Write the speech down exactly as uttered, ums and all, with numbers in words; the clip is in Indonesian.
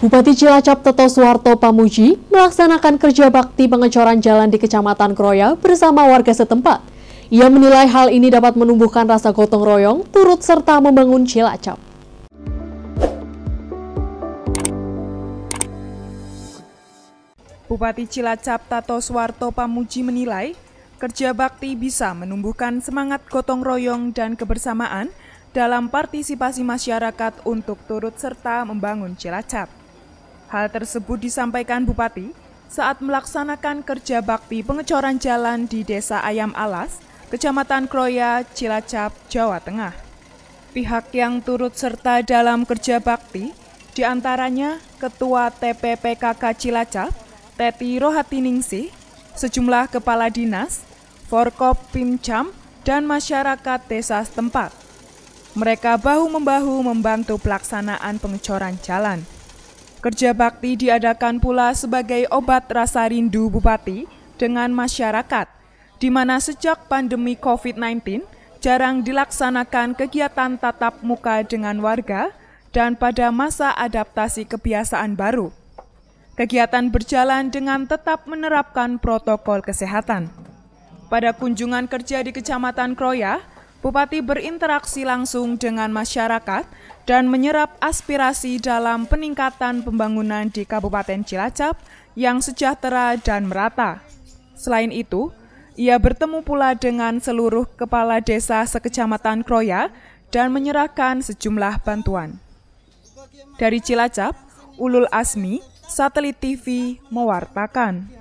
Bupati Cilacap Tatto Suwarto Pamuji melaksanakan kerja bakti pengecoran jalan di Kecamatan Kroya bersama warga setempat. Ia menilai hal ini dapat menumbuhkan rasa gotong royong turut serta membangun Cilacap. Bupati Cilacap Tatto Suwarto Pamuji menilai kerja bakti bisa menumbuhkan semangat gotong royong dan kebersamaan dalam partisipasi masyarakat untuk turut serta membangun Cilacap. Hal tersebut disampaikan Bupati saat melaksanakan kerja bakti pengecoran jalan di Desa Ayam Alas, Kecamatan Kroya, Cilacap, Jawa Tengah. Pihak yang turut serta dalam kerja bakti diantaranya Ketua T P P K K Cilacap, Teti Rohatiningsi, sejumlah kepala dinas, Forkopimcam, dan masyarakat desa setempat. Mereka bahu-membahu membantu pelaksanaan pengecoran jalan. Kerja bakti diadakan pula sebagai obat rasa rindu Bupati dengan masyarakat, di mana sejak pandemi COVID sembilan belas jarang dilaksanakan kegiatan tatap muka dengan warga dan pada masa adaptasi kebiasaan baru. Kegiatan berjalan dengan tetap menerapkan protokol kesehatan. Pada kunjungan kerja di Kecamatan Kroya, Bupati berinteraksi langsung dengan masyarakat dan menyerap aspirasi dalam peningkatan pembangunan di Kabupaten Cilacap yang sejahtera dan merata. Selain itu, ia bertemu pula dengan seluruh kepala desa sekecamatan Kroya dan menyerahkan sejumlah bantuan. Dari Cilacap, Ulul Asmi, Satelit T V mewartakan.